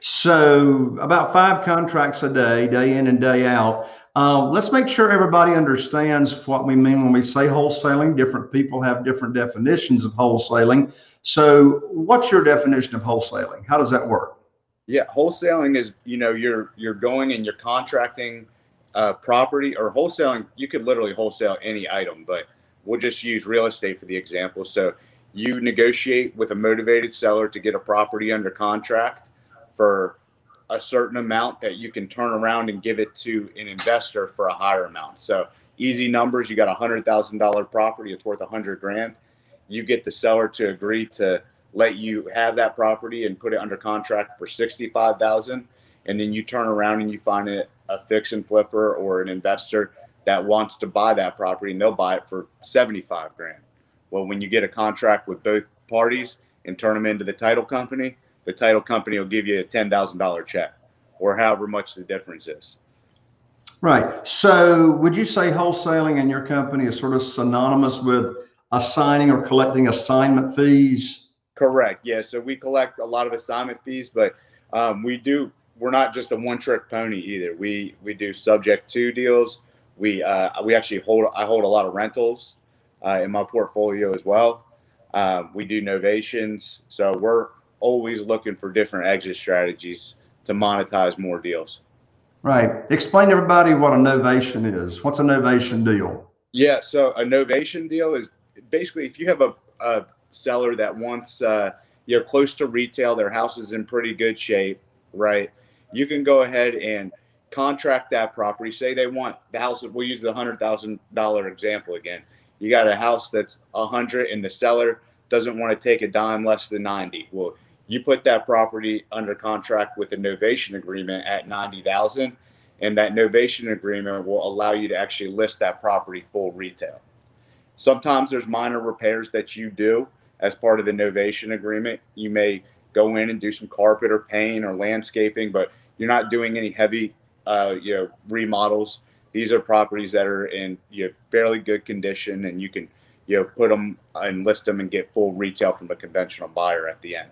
So about 5 contracts a day in and day out. Let's make sure everybody understands what we mean when we say wholesaling. Different people have different definitions of wholesaling. So what's your definition of wholesaling? How does that work? Yeah, wholesaling is, you know, you're going and you're contracting property, or wholesaling. You could literally wholesale any item, but we'll just use real estate for the example. So you negotiate with a motivated seller to get a property under contract for a certain amount that you can turn around and give it to an investor for a higher amount. So easy numbers, you got $100,000 property, it's worth $100,000. You get the seller to agree to let you have that property and put it under contract for $65,000. And then you turn around and you find a fix and flipper or an investor that wants to buy that property, and they'll buy it for $75,000. Well, when you get a contract with both parties and turn them into the title company, the title company will give you a $10,000 check, or however much the difference is. Right. So would you say wholesaling in your company is sort of synonymous with assigning or collecting assignment fees? Correct. Yeah. So we collect a lot of assignment fees, but we're not just a one-trick pony either. We do subject to deals. I hold a lot of rentals in my portfolio as well. We do novations. So we're always looking for different exit strategies to monetize more deals. Right. Explain to everybody what a novation is. What's a novation deal? Yeah. So a novation deal is basically if you have a seller that wants, you're close to retail, their house is in pretty good shape, right? You can go ahead and contract that property. Say they want the house. We'll use the $100,000 example again. You got a house that's 100 and the seller doesn't want to take a dime less than 90. Well, you put that property under contract with a novation agreement at $90,000, and that novation agreement will allow you to actually list that property full retail. Sometimes there's minor repairs that you do as part of the novation agreement. You may go in and do some carpet or paint or landscaping, but you're not doing any heavy remodels. These are properties that are in fairly good condition, and you can put them and list them and get full retail from a conventional buyer at the end.